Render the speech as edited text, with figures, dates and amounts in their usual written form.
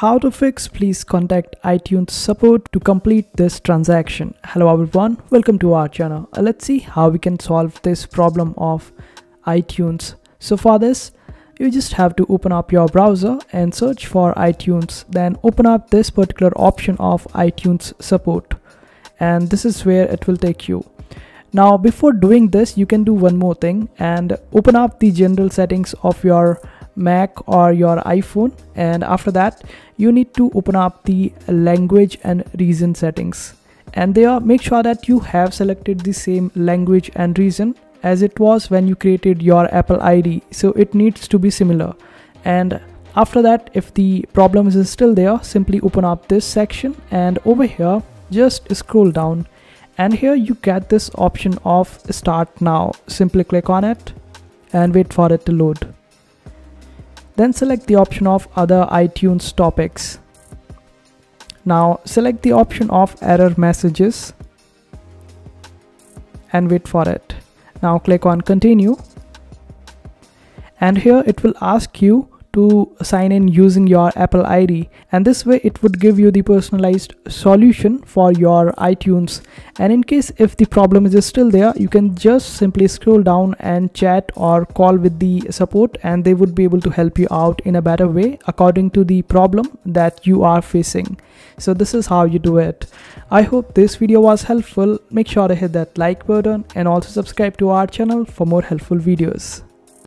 How to fix? Please contact iTunes support to complete this transaction. Hello everyone, welcome to our channel. Let's see how we can solve this problem of iTunes. So for this, you just have to open up your browser and search for iTunes, then open up this particular option of iTunes support, and this is where it will take you. Now before doing this, you can do one more thing and open up the general settings of your Mac or your iPhone, and after that you need to open up the language and region settings, and there make sure that you have selected the same language and region as it was when you created your Apple ID, so it needs to be similar. And after that, if the problem is still there, simply open up this section and over here just scroll down, and here you get this option of start now. Simply click on it and wait for it to load. Then select the option of other iTunes topics. Now select the option of error messages and wait for it. Now click on continue, and here it will ask you to sign in using your Apple ID, and this way it would give you the personalized solution for your iTunes. And in case if the problem is still there, you can just simply scroll down and chat or call with the support, and they would be able to help you out in a better way according to the problem that you are facing. So this is how you do it. I hope this video was helpful. Make sure to hit that like button and also subscribe to our channel for more helpful videos.